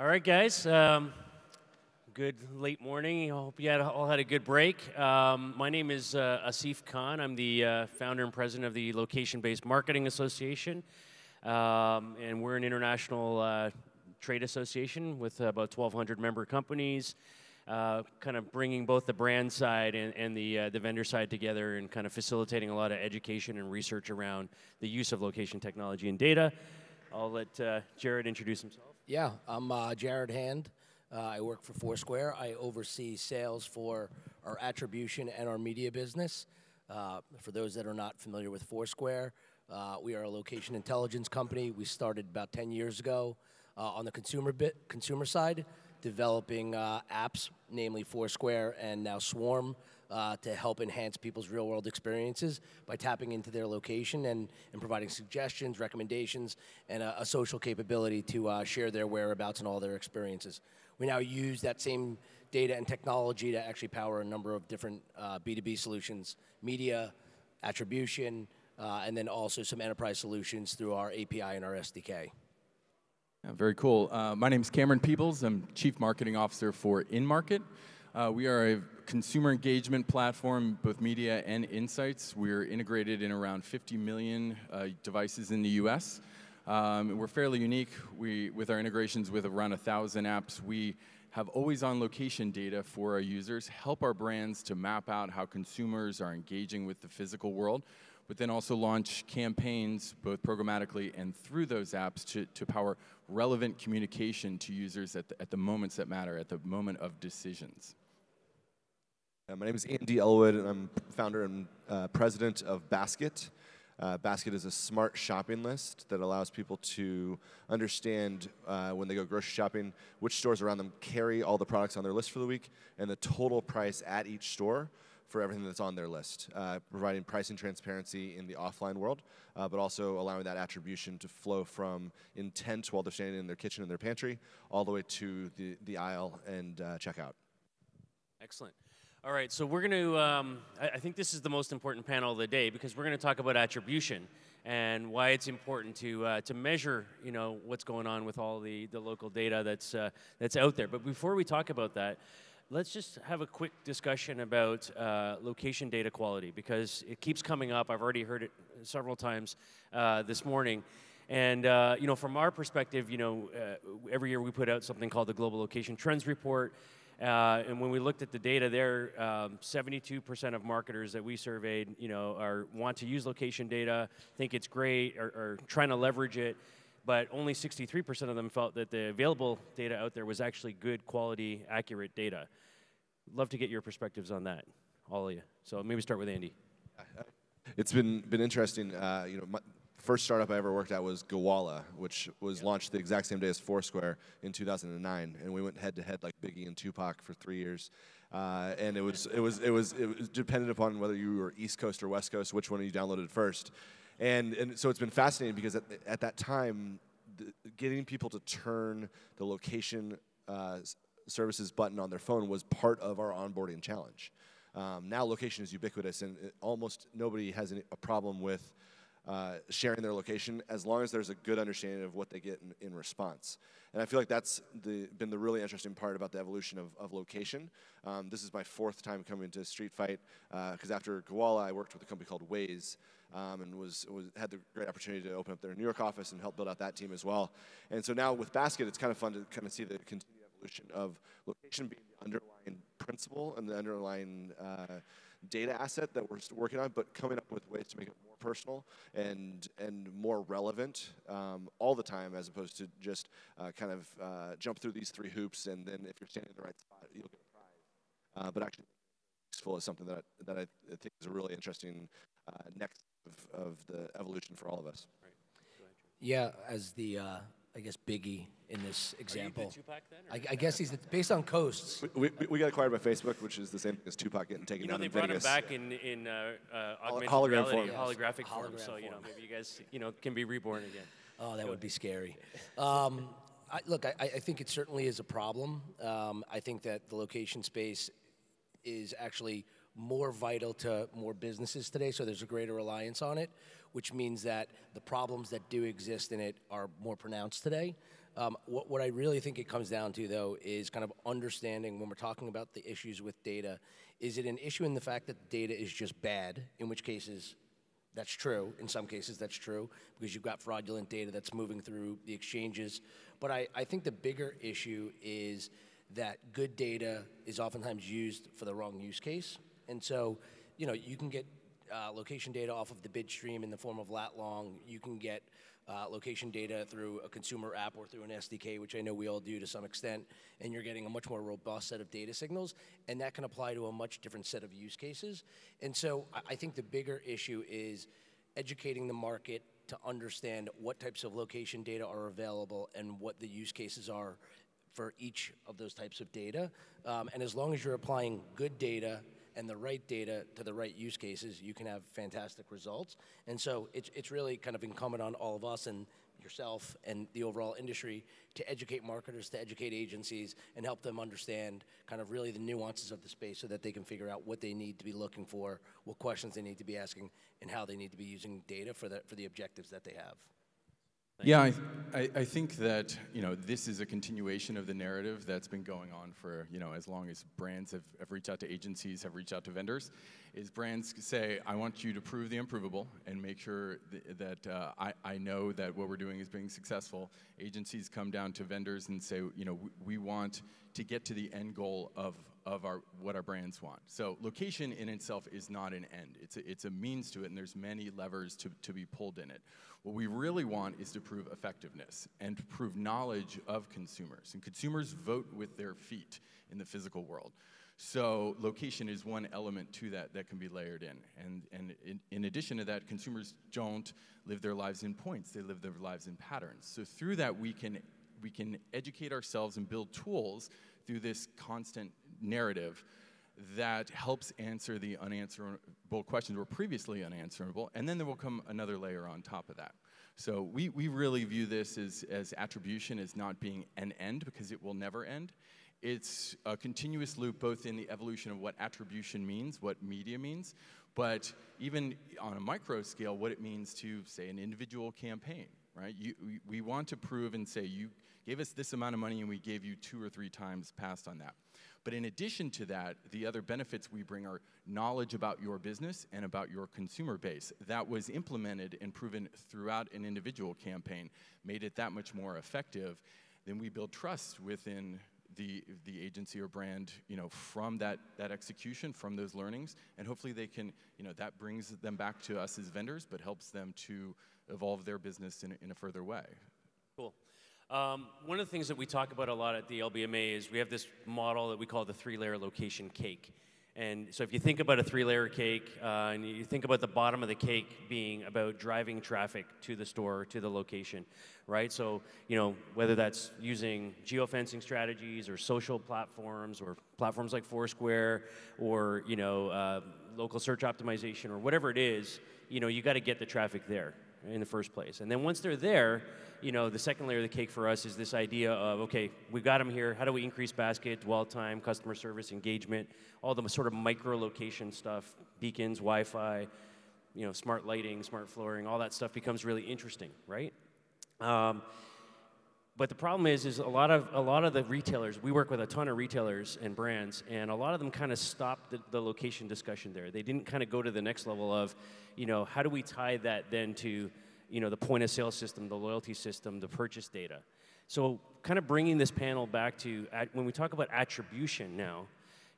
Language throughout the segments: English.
All right, guys. Good late morning. I hope you all had a good break. My name is Asif Khan. I'm the founder and president of the Location-Based Marketing Association. And we're an international trade association with about 1,200 member companies, kind of bringing both the brand side and the vendor side together and kind of facilitating a lot of education and research around the use of location technology and data. I'll let Jared introduce himself. Yeah, I'm Jared Hand. I work for Foursquare. I oversee sales for our attribution and our media business. For those that are not familiar with Foursquare, we are a location intelligence company. We started about 10 years ago on the consumer side, developing apps, namely Foursquare and now Swarm, to help enhance people's real-world experiences by tapping into their location and providing suggestions, recommendations, and a social capability to share their whereabouts and all their experiences. We now use that same data and technology to actually power a number of different B2B solutions, media, attribution, and then also some enterprise solutions through our API and our SDK. Yeah, very cool. My name is Cameron Peebles. I'm Chief Marketing Officer for InMarket. We are a consumer engagement platform, both media and insights. We're integrated in around 50 million devices in the US. We're fairly unique. With our integrations with around 1,000 apps, we have always on location data for our users, help our brands to map out how consumers are engaging with the physical world, but then also launch campaigns both programmatically and through those apps to power relevant communication to users at the moments that matter, at the moment of decisions. My name is Andy Elwood, and I'm founder and president of Basket. Basket is a smart shopping list that allows people to understand when they go grocery shopping which stores around them carry all the products on their list for the week and the total price at each store for everything that's on their list, providing pricing transparency in the offline world, but also allowing that attribution to flow from intent while they're standing in their kitchen and their pantry all the way to the aisle and checkout. Excellent. All right, so we're going to, I think this is the most important panel of the day because we're going to talk about attribution and why it's important to measure, you know, what's going on with all the local data that's out there. But before we talk about that, let's just have a quick discussion about location data quality because it keeps coming up. I've already heard it several times this morning. And you know, from our perspective, you know, every year we put out something called the Global Location Trends Report. And when we looked at the data there, 72% of marketers that we surveyed, you know, want to use location data, think it's great, or trying to leverage it, but only 63% of them felt that the available data out there was actually good quality, accurate data. Love to get your perspectives on that, all of you. So maybe start with Andy. It's been interesting. You know, first startup I ever worked at was Gowalla, which was launched the exact same day as Foursquare in 2009, and we went head to head like Biggie and Tupac for 3 years, and it was dependent upon whether you were East Coast or West Coast, which one you downloaded first, and so it's been fascinating because at that time, getting people to turn the location services button on their phone was part of our onboarding challenge. Now location is ubiquitous, and almost nobody has a problem with sharing their location as long as there's a good understanding of what they get in response. And I feel like that's been the really interesting part about the evolution of location. This is my fourth time coming to Street Fight, because after Gowalla, I worked with a company called Waze, and had the great opportunity to open up their New York office and help build out that team as well. And so now with Basket, it's kind of fun to kind of see the continued evolution of location being the underlying principle and the underlying data asset that we're still working on, but coming up with ways to make it more personal and more relevant all the time, as opposed to just kind of jump through these three hoops and then if you're standing in the right spot, you'll get a prize. But actually, useful is something that I think is a really interesting next of the evolution for all of us. Right. Yeah, as the I guess Biggie in this example. Are you the Tupac then, I guess he's based on coasts. We got acquired by Facebook, which is the same thing as Tupac getting taken down in Vegas. They brought him back in augmented reality, form. Yes. Holographic form. So you know, maybe you guys can be reborn again. Oh, that would be scary. Look, I think it certainly is a problem. I think that the location space is actually more vital to more businesses today, so there's a greater reliance on it, which means that the problems that do exist in it are more pronounced today. What I really think it comes down to, though, is kind of understanding when we're talking about the issues with data, is it an issue in the fact that the data is just bad, in which cases that's true. In some cases that's true, because you've got fraudulent data that's moving through the exchanges. But I think the bigger issue is that good data is oftentimes used for the wrong use case. And so, you know, you can get location data off of the bid stream in the form of lat long. You can get location data through a consumer app or through an SDK, which I know we all do to some extent, and you're getting a much more robust set of data signals, and that can apply to a much different set of use cases. And so I think the bigger issue is educating the market to understand what types of location data are available and what the use cases are for each of those types of data. And as long as you're applying good data and the right data to the right use cases, you can have fantastic results. And so it's really kind of incumbent on all of us and yourself and the overall industry to educate marketers, to educate agencies, and help them understand kind of really the nuances of the space so that they can figure out what they need to be looking for, what questions they need to be asking, and how they need to be using data for the objectives that they have. Yeah, I think that, you know, this is a continuation of the narrative that's been going on for, you know, as long as brands have reached out to agencies, have reached out to vendors, is brands say, I want you to prove the improvable and make sure that I know that what we're doing is being successful. Agencies come down to vendors and say, you know, we want to get to the end goal of what our brands want. So location in itself is not an end. It's a means to it, and there's many levers to be pulled in it. What we really want is to prove effectiveness and to prove knowledge of consumers. And consumers vote with their feet in the physical world. So location is one element to that can be layered in. And in addition to that, consumers don't live their lives in points. They live their lives in patterns. So through that, we can educate ourselves and build tools through this constant narrative that helps answer the unanswerable questions that were previously unanswerable, and then there will come another layer on top of that. So we really view this as attribution as not being an end, because it will never end. It's a continuous loop, both in the evolution of what attribution means, what media means, but even on a micro scale, what it means to, say, an individual campaign, right? We want to prove and say, you gave us this amount of money and we gave you 2 or 3 times past on that. But in addition to that, the other benefits we bring are knowledge about your business and about your consumer base. That was implemented and proven throughout an individual campaign, made it that much more effective. Then we build trust within the agency or brand, you know, from that execution, from those learnings, and hopefully they can, you know, that brings them back to us as vendors, but helps them to evolve their business in a further way. Cool. One of the things that we talk about a lot at the LBMA is we have this model that we call the 3-layer location cake. And so if you think about a 3-layer cake, and you think about the bottom of the cake being about driving traffic to the store, to the location, right? So, you know, whether that's using geofencing strategies or social platforms or platforms like Foursquare or, you know, local search optimization or whatever it is, you know, you got to get the traffic there in the first place. And then once they're there, you know, the second layer of the cake for us is this idea of, okay, we've got them here, how do we increase basket, dwell time, customer service, engagement, all the sort of micro location stuff, beacons, Wi-Fi, you know, smart lighting, smart flooring, all that stuff becomes really interesting, right? But the problem is a lot of the retailers, we work with a ton of retailers and brands, and a lot of them kind of stopped the location discussion there. They didn't kind of go to the next level of, you know, how do we tie that then to, you know, the point of sale system, the loyalty system, the purchase data. So kind of bringing this panel back to, when we talk about attribution now,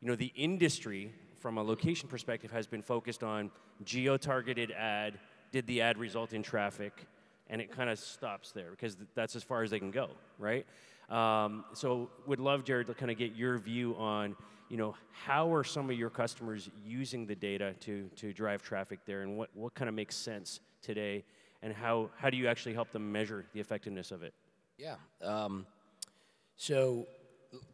you know, the industry from a location perspective has been focused on geo-targeted ad, did the ad result in traffic, and it kind of stops there because that's as far as they can go, right? So would love, Jared, to kind of get your view on, you know, how are some of your customers using the data to drive traffic there, and what kind of makes sense today, and how do you actually help them measure the effectiveness of it? Yeah, so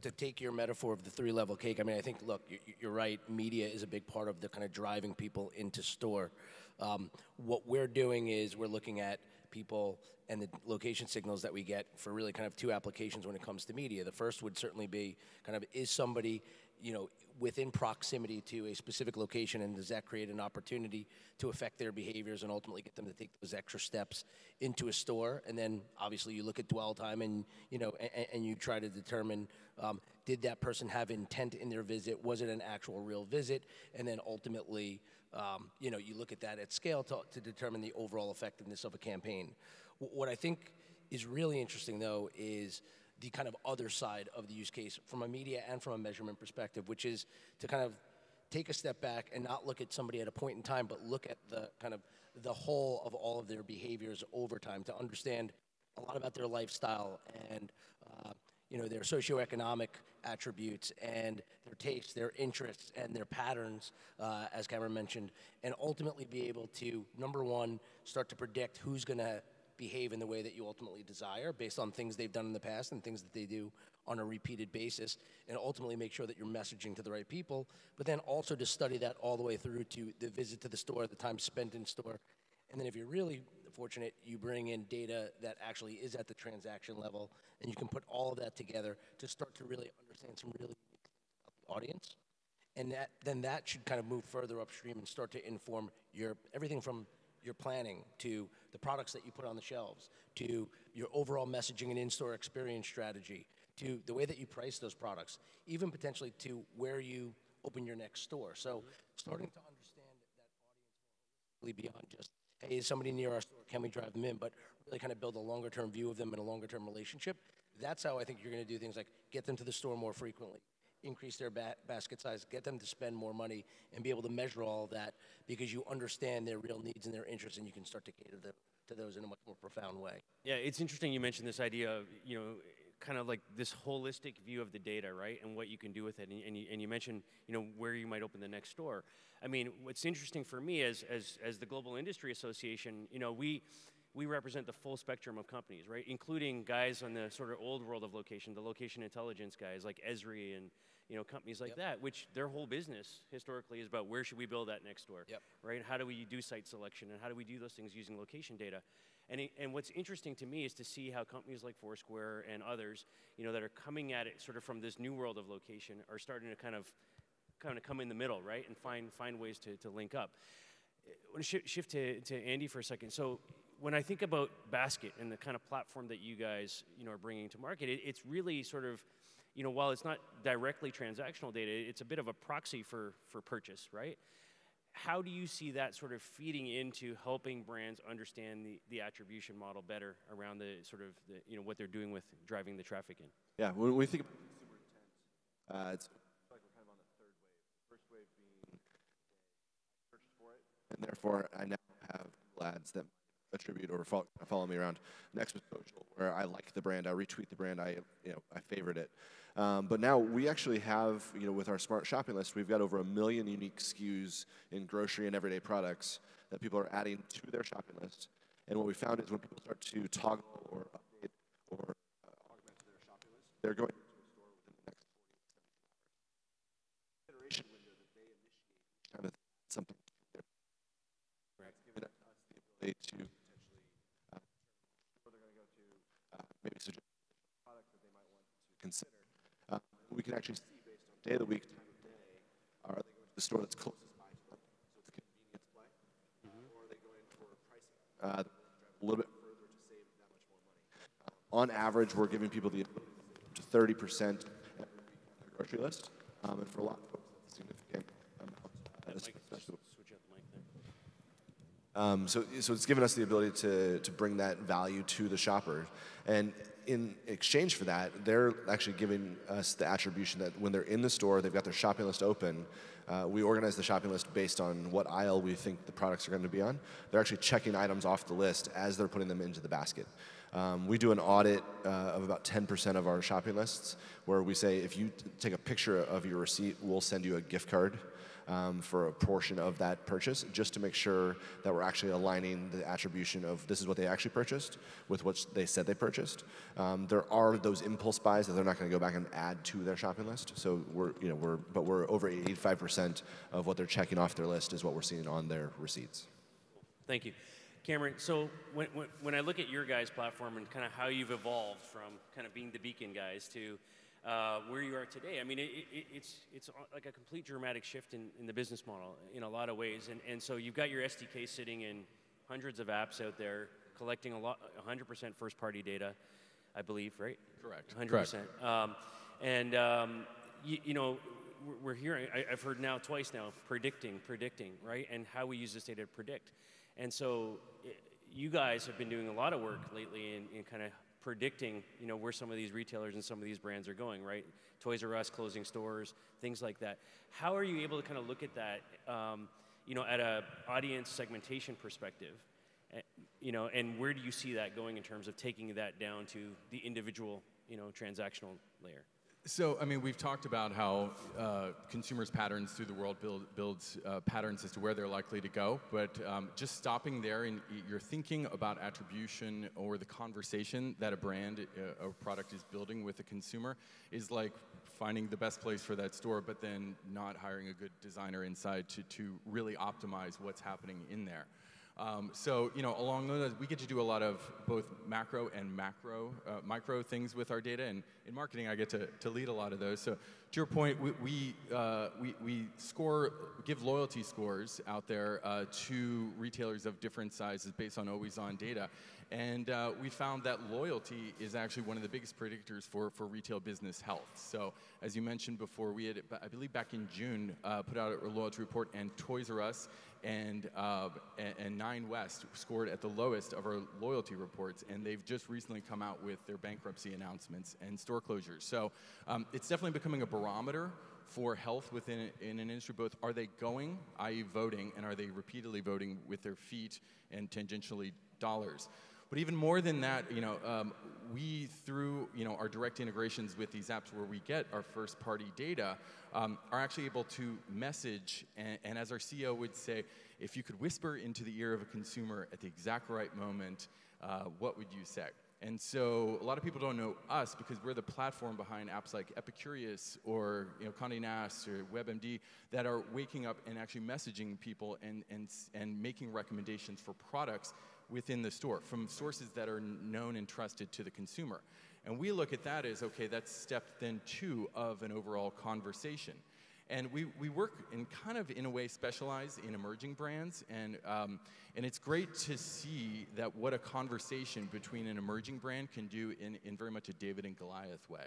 to take your metaphor of the 3-level cake, I mean, I think, look, you're right, media is a big part of the kind of driving people into store. What we're doing is we're looking at people and the location signals that we get for really kind of 2 applications when it comes to media. The first would certainly be kind of, is somebody you know, within proximity to a specific location, and does that create an opportunity to affect their behaviors and ultimately get them to take those extra steps into a store? And then obviously you look at dwell time, and you know, and you try to determine, did that person have intent in their visit? Was it an actual real visit? And then ultimately, you know, you look at that at scale to determine the overall effectiveness of a campaign. What I think is really interesting, though, is the kind of other side of the use case from a media and from a measurement perspective, which is to kind of take a step back and not look at somebody at a point in time, but look at the kind of the whole of all of their behaviors over time to understand a lot about their lifestyle and you know, their socioeconomic attributes and their tastes, their interests, and their patterns, as Cameron mentioned, and ultimately be able to, number one, start to predict who's going to behave in the way that you ultimately desire based on things they've done in the past and things that they do on a repeated basis, and ultimately make sure that you're messaging to the right people, but then also to study that all the way through to the visit to the store, the time spent in store. And then if you're really fortunate, you bring in data that actually is at the transaction level, and you can put all of that together to start to really understand some really unique things about the audience. And that, then that should kind of move further upstream and start to inform your everything from your planning to the products that you put on the shelves, to your overall messaging and in-store experience strategy, to the way that you price those products, even potentially to where you open your next store. So starting to understand that audience beyond just, hey, is somebody near our store, can we drive them in, but really kind of build a longer-term view of them and a longer-term relationship. That's how I think you're going to do things like get them to the store more frequently, increase their basket size, get them to spend more money, and be able to measure all of that because you understand their real needs and their interests, and you can start to cater to those in a much more profound way. Yeah, it's interesting you mentioned this idea of, you know, kind of like this holistic view of the data, right, and what you can do with it. And you mentioned, you know, where you might open the next store. I mean, what's interesting for me as the Global Industry Association, you know, we represent the full spectrum of companies, right, including guys on the sort of old world of location, the location intelligence guys like Esri and, you know, companies like that, which their whole business historically is about where should we build that next door, right? How do we do site selection, and how do we do those things using location data? And what's interesting to me is to see how companies like Foursquare and others, you know, that are coming at it sort of from this new world of location are starting to kind of come in the middle, right, and find ways to link up. I want to shift to Andy for a second. So when I think about Basket and the kind of platform that you guys, you know, are bringing to market, it's really sort of, you know, while it's not directly transactional data, it's a bit of a proxy for purchase, right? How do you see that sort of feeding into helping brands understand the attribution model better around the sort of, the, you know, what they're doing with driving the traffic in? Yeah, when we think about it's like we're kind of on the third wave. First wave being I searched for it, and therefore I now have ads that attribute or follow me around. Next was social, where I like the brand, I retweet the brand, I favorite it. But now we actually have, you know, with our smart shopping list, we've got over 1 million unique SKUs in grocery and everyday products that people are adding to their shopping list. And what we found is when people start to toggle or update or augment their shopping list, they're going to a store within the next 40 iteration window that they initiate kind of something. That's given us the ability to maybe suggest a product that they might want to consider. We can actually see based on day of the week, time of day, are they going to the store that's closest by to them, so it's a convenience play, or are they going for pricing? A little bit further to save that much more money. On average, we're giving people the ability to 30% on their grocery list, and for a lot of folks, that's a significant amount. Switch out the mic there. So it's given us the ability to bring that value to the shopper. And in exchange for that, they're actually giving us the attribution that when they're in the store, they've got their shopping list open. We organize the shopping list based on what aisle we think the products are going to be on. They're actually checking items off the list as they're putting them into the basket. We do an audit of about 10% of our shopping lists, where we say, if you take a picture of your receipt, we'll send you a gift card for a portion of that purchase, just to make sure that we're actually aligning the attribution of this is what they actually purchased with what they said they purchased. There are those impulse buys that they're not going to go back and add to their shopping list. So we're over 85% of what they're checking off their list is what we're seeing on their receipts. Thank you, Cameron. So when I look at your guys' platform and kind of how you've evolved from kind of being the beacon guys to where you are today. I mean, it's like a complete dramatic shift in the business model in a lot of ways. And so you've got your SDK sitting in hundreds of apps out there, collecting a lot, 100% first-party data, I believe, right? Correct. 100%. Correct. You know, we're hearing, I've heard now twice now, predicting, right? And how we use this data to predict. And so you guys have been doing a lot of work lately in kind of predicting, you know, where some of these retailers and some of these brands are going, right? Toys R Us closing stores, things like that. How are you able to kind of look at that, you know, at an audience segmentation perspective, you know, and where do you see that going in terms of taking that down to the individual, you know, transactional layer? So, I mean, we've talked about how consumers' patterns through the world builds patterns as to where they're likely to go, but just stopping there and you're thinking about attribution or the conversation that a brand or product is building with a consumer is like finding the best place for that store, but then not hiring a good designer inside to really optimize what's happening in there. So, you know, along those lines, we get to do a lot of both macro and micro things with our data, and in marketing, I get to lead a lot of those. So, to your point, we give loyalty scores out there to retailers of different sizes based on always-on data, and we found that loyalty is actually one of the biggest predictors for retail business health. So, as you mentioned before, we had, I believe, back in June, put out a loyalty report, and Toys R Us and Nine West scored at the lowest of our loyalty reports, and they've just recently come out with their bankruptcy announcements and store closures. So it's definitely becoming a barometer for health within in an industry. Both are they going, i.e. voting, and are they repeatedly voting with their feet and tangentially dollars? But even more than that, you know, we, through, you know, our direct integrations with these apps where we get our first-party data, are actually able to message, and as our CEO would say, if you could whisper into the ear of a consumer at the exact right moment, what would you say? And so a lot of people don't know us because we're the platform behind apps like Epicurious or, you know, Condé Nast or WebMD that are waking up and actually messaging people and making recommendations for products within the store from sources that are known and trusted to the consumer. And we look at that as, okay, that's step then two of an overall conversation. And we work in kind of, in a way, specialize in emerging brands, and it's great to see that what a conversation between an emerging brand can do in very much a David and Goliath way.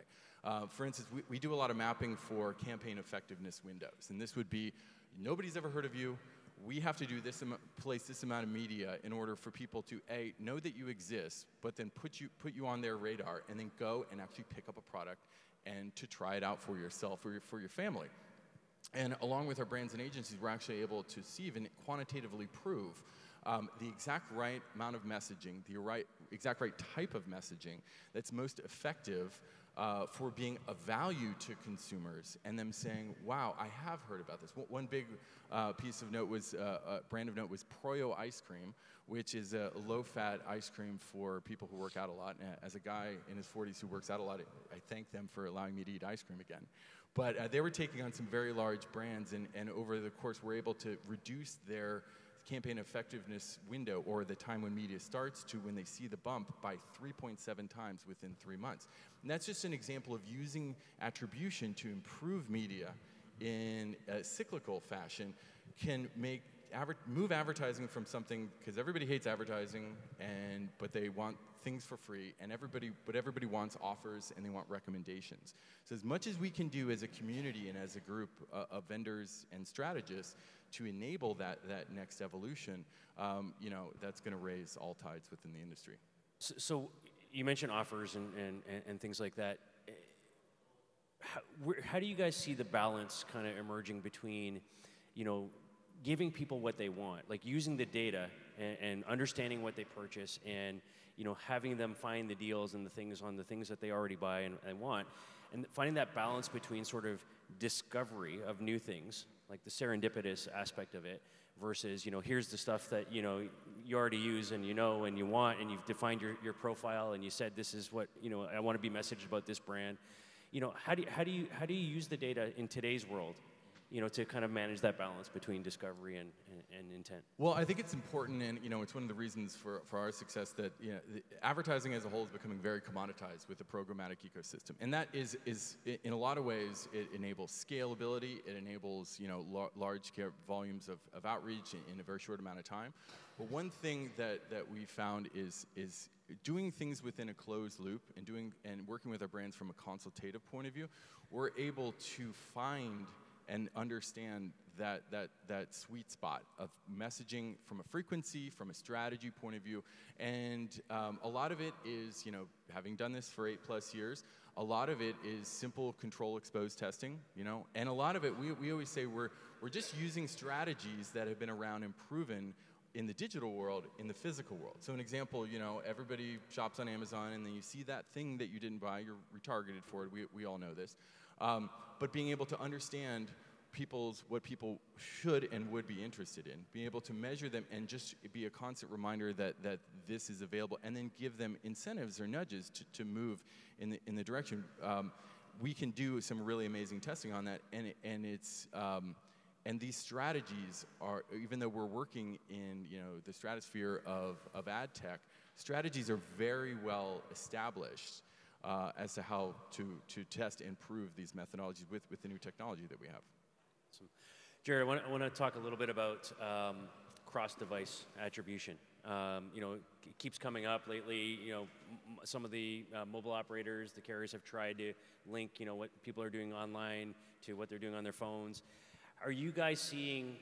For instance, we do a lot of mapping for campaign effectiveness windows, and this would be, nobody's ever heard of you, we have to do this, place this amount of media in order for people to, A, know that you exist, but then put you on their radar, and then go and actually pick up a product and to try it out for yourself or for your family. And along with our brands and agencies, we're actually able to see, even quantitatively prove, the exact right amount of messaging, the exact right type of messaging that's most effective for being of value to consumers and them saying, wow, I have heard about this. One big piece of note was, brand of note was Proyo ice cream, which is a low-fat ice cream for people who work out a lot. And as a guy in his 40s who works out a lot, I thank them for allowing me to eat ice cream again. But they were taking on some very large brands, and over the course were able to reduce their campaign effectiveness window, or the time when media starts to when they see the bump, by 3.7 times within 3 months. And that's just an example of using attribution to improve media in a cyclical fashion can make move advertising from something, because everybody hates advertising, but they want things for free, and everybody wants offers, and they want recommendations. So as much as we can do as a community and as a group of vendors and strategists to enable that next evolution, you know, that's going to raise all tides within the industry. So you mentioned offers and things like that. How do you guys see the balance kind of emerging between, you know, giving people what they want, like using the data and understanding what they purchase, and, you know, having them find the deals and the things on the things that they already buy and want, and finding that balance between sort of discovery of new things, like the serendipitous aspect of it, versus, you know, here's the stuff that, you know, you already use and you know and you want, and you've defined your profile, and you said this is what, you know, I want to be messaged about this brand. You know, how do you use the data in today's world to kind of manage that balance between discovery and intent? Well, I think it's important, and it's one of the reasons for our success that the advertising as a whole is becoming very commoditized with the programmatic ecosystem, and that is in a lot of ways it enables scalability, it enables large volumes of outreach in a very short amount of time. But one thing that we found is doing things within a closed loop and working with our brands from a consultative point of view, we're able to find and understand that sweet spot of messaging from a frequency, from a strategy point of view. And a lot of it is, having done this for 8+ years, a lot of it is simple control exposed testing, and a lot of it, we always say we're just using strategies that have been around and proven in the digital world, in the physical world. So an example, everybody shops on Amazon and then you see that thing that you didn't buy, you're retargeted for it, we all know this. But being able to understand what people should and would be interested in, being able to measure them and just be a constant reminder that this is available, and then give them incentives or nudges to move in the direction. We can do some really amazing testing on that, and these strategies are, even though we're working in the stratosphere of ad tech, strategies are very well established as to how to test and prove these methodologies with the new technology that we have. Awesome. Jared, I want to talk a little bit about cross-device attribution. It keeps coming up lately. Some of the mobile operators, the carriers have tried to link what people are doing online to what they're doing on their phones. Are you guys seeing,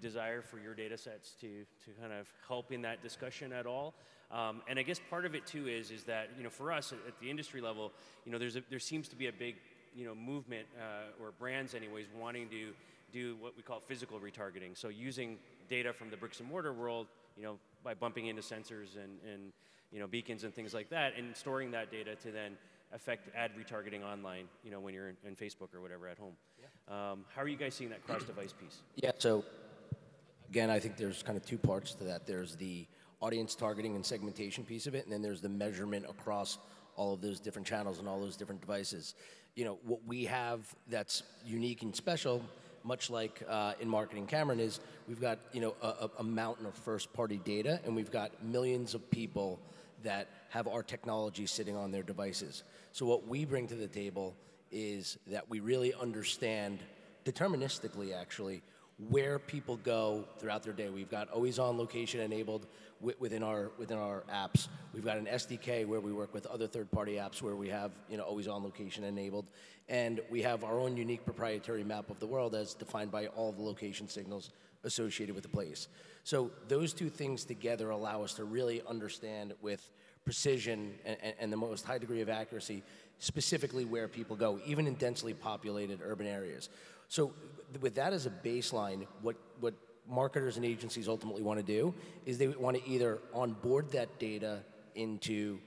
desire for your data sets to kind of help in that discussion at all? And I guess part of it too is that, for us at the industry level, there seems to be a big, movement or brands anyways wanting to do what we call physical retargeting. So using data from the bricks and mortar world, by bumping into sensors and beacons and things like that, and storing that data to then affect ad retargeting online, when you're in Facebook or whatever at home. Yeah. How are you guys seeing that cross-device piece? Yeah, so again, I think there's kind of two parts to that. There's the audience targeting and segmentation piece of it, and then there's the measurement across all of those different channels and all those different devices. What we have that's unique and special, much like in marketing, Cameron, is we've got a mountain of first-party data, and we've got millions of people that have our technology sitting on their devices. So what we bring to the table is that we really understand, deterministically actually, where people go throughout their day. We've got always-on location enabled within our apps. We've got an SDK where we work with other third-party apps where we have always-on location enabled. And we have our own unique proprietary map of the world as defined by all the location signals associated with the place. So those two things together allow us to really understand with precision and the most high degree of accuracy specifically where people go, even in densely populated urban areas. So with that as a baseline, what marketers and agencies ultimately want to do is they want to either onboard that data into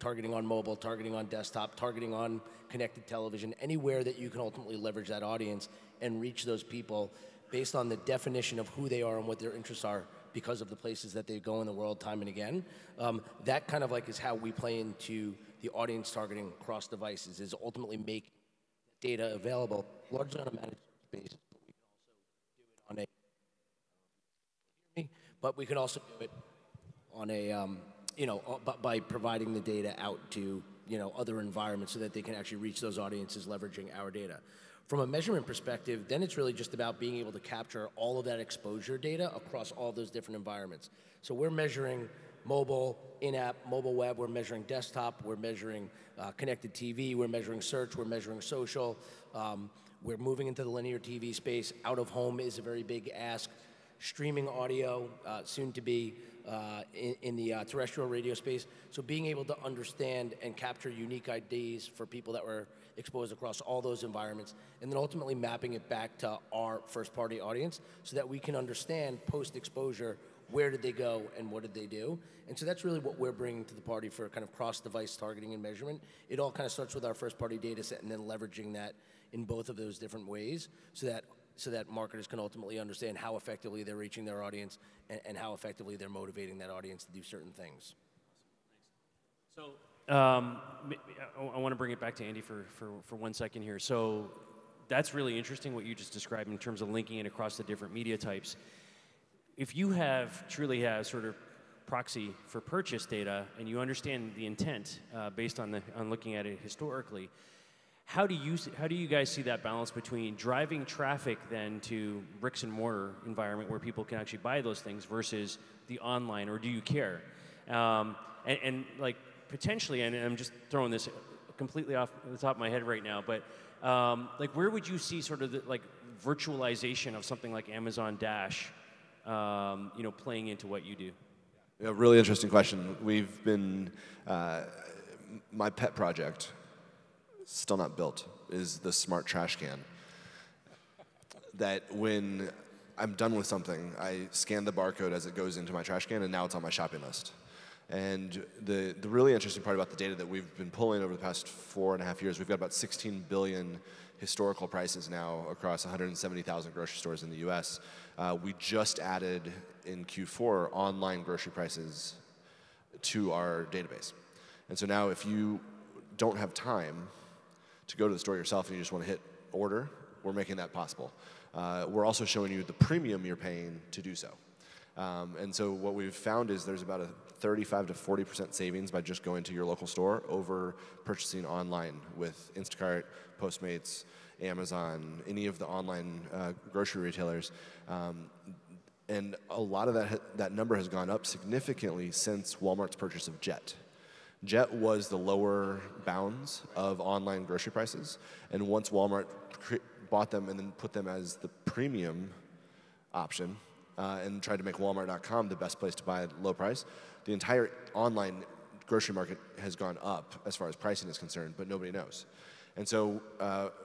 targeting on mobile, targeting on desktop, targeting on connected television, anywhere that you can ultimately leverage that audience and reach those people based on the definition of who they are and what their interests are because of the places that they go in the world time and again. That kind of like is how we play into the audience targeting across devices, is ultimately make data available largely on a managed basis, but we can also do it on a, but we can also do it on a, by providing the data out to, other environments so that they can actually reach those audiences leveraging our data. From a measurement perspective, then it's really just about being able to capture all of that exposure data across all those different environments. So we're measuring mobile, in-app, mobile web, we're measuring desktop, we're measuring connected TV, we're measuring search, we're measuring social, we're moving into the linear TV space, out of home is a very big ask, streaming audio, soon to be in the terrestrial radio space. So being able to understand and capture unique IDs for people that were exposed across all those environments, and then ultimately mapping it back to our first-party audience so that we can understand post-exposure, where did they go and what did they do? And so that's really what we're bringing to the party for kind of cross-device targeting and measurement. It all kind of starts with our first-party data set and then leveraging that in both of those different ways so that marketers can ultimately understand how effectively they're reaching their audience and how effectively they're motivating that audience to do certain things. So I want to bring it back to Andy for 1 second here. So that's really interesting what you just described in terms of linking it across the different media types. If you have truly have sort of proxy for purchase data and you understand the intent based on looking at it historically, how do you guys see that balance between driving traffic then to bricks and mortar environment where people can actually buy those things versus the online, or do you care? And like potentially, and I'm just throwing this completely off the top of my head right now, but like where would you see sort of the, like virtualization of something like Amazon Dash, you know, playing into what you do? Yeah, really interesting question. We've been, my pet project, still not built, is the smart trash can. That when I'm done with something, I scan the barcode as it goes into my trash can, and now it's on my shopping list. And the really interesting part about the data that we've been pulling over the past 4.5 years, we've got about 16 billion historical prices now across 170,000 grocery stores in the US. We just added in Q4 online grocery prices to our database. And so now if you don't have time to go to the store yourself and you just want to hit order, we're making that possible. We're also showing you the premium you're paying to do so. And so what we've found is there's about a 35 to 40% savings by just going to your local store over purchasing online with Instacart, Postmates, Amazon, any of the online grocery retailers. And a lot of that number has gone up significantly since Walmart's purchase of Jet. Jet was the lower bounds of online grocery prices. And once Walmart bought them and then put them as the premium option, and tried to make Walmart.com the best place to buy at low price, the entire online grocery market has gone up as far as pricing is concerned, but nobody knows. And so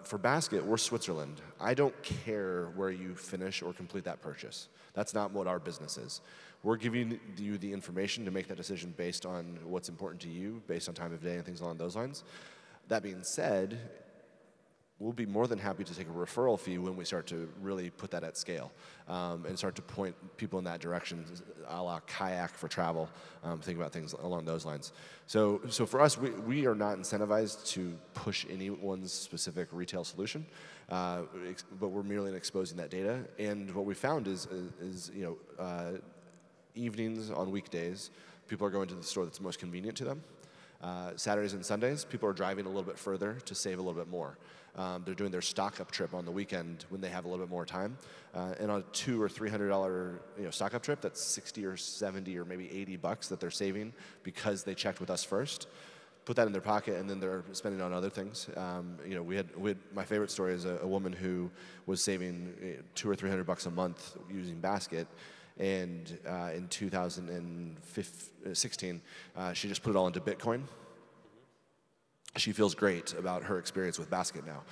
for Basket, we're Switzerland. I don't care where you finish or complete that purchase. That's not what our business is. We're giving you the information to make that decision based on what's important to you, based on time of day and things along those lines. That being said, we'll be more than happy to take a referral fee when we start to really put that at scale and start to point people in that direction, a la Kayak for travel, think about things along those lines. So for us, we are not incentivized to push anyone's specific retail solution, but we're merely exposing that data. And what we found is you know, evenings on weekdays, people are going to the store that's most convenient to them. Saturdays and Sundays, people are driving a little bit further to save a little bit more. They're doing their stock-up trip on the weekend when they have a little bit more time. And on a $200 or $300 you know, stock-up trip, that's 60 or 70 or maybe 80 bucks that they're saving because they checked with us first. Put that in their pocket, and then they're spending on other things. You know, we had my favorite story is a woman who was saving $200 or $300 a month using Basket. And in 2016, she just put it all into Bitcoin. She feels great about her experience with Basket now.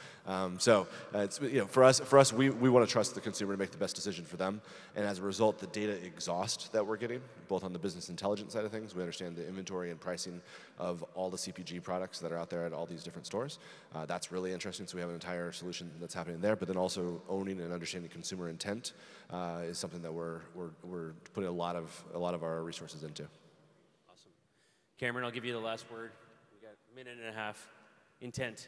It's, you know, for us, we want to trust the consumer to make the best decision for them. And as a result, the data exhaust that we're getting, both on the business intelligence side of things, we understand the inventory and pricing of all the CPG products that are out there at all these different stores. That's really interesting. So we have an entire solution that's happening there. But then also owning and understanding consumer intent is something that we're putting a lot of our resources into. Awesome, Cameron. I'll give you the last word. Minute and a half. Intent.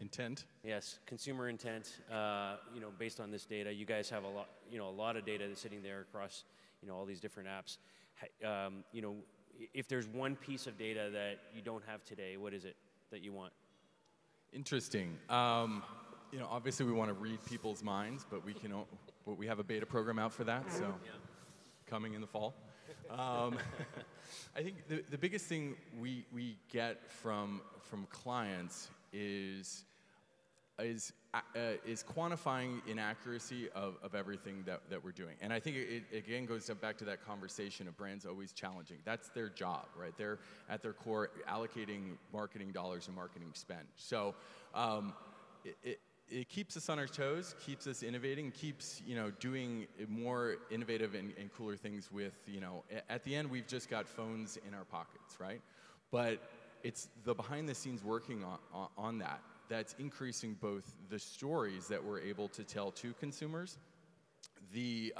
Intent? Yes, consumer intent. You know, based on this data, you guys have a lot of data that's sitting there across, you know, all these different apps. You know, if there's one piece of data that you don't have today, what is it that you want? Interesting. You know, obviously we want to read people's minds, but we can, but we have a beta program out for that, so yeah. Coming in the fall. I think the biggest thing we get from clients is quantifying inaccuracy of everything that we're doing. And I think it again goes back to that conversation of brands always challenging. That's their job, right? They're at their core allocating marketing dollars and marketing spend. So it keeps us on our toes, keeps us innovating, keeps, you know, doing more innovative and cooler things with, you know, at the end we've just got phones in our pockets, right? But it's the behind the scenes working on that that's increasing both the stories that we're able to tell to consumers, the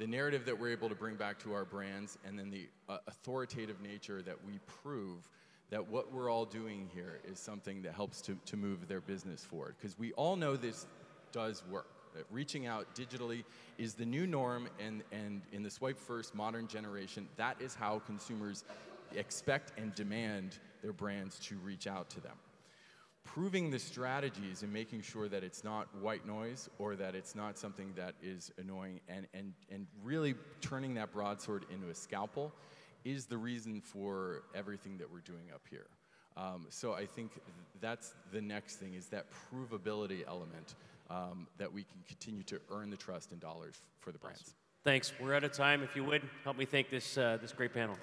narrative that we're able to bring back to our brands, and then the authoritative nature that we prove that what we're all doing here is something that helps to move their business forward. Because we all know this does work. That reaching out digitally is the new norm, and in the swipe-first modern generation, that is how consumers expect and demand their brands to reach out to them. Proving the strategies and making sure that it's not white noise or that it's not something that is annoying, and really turning that broadsword into a scalpel is the reason for everything that we're doing up here. So I think that's the next thing, is that provability element, that we can continue to earn the trust in dollars for the brands. Thanks. We're out of time. If you would, help me thank this great panel.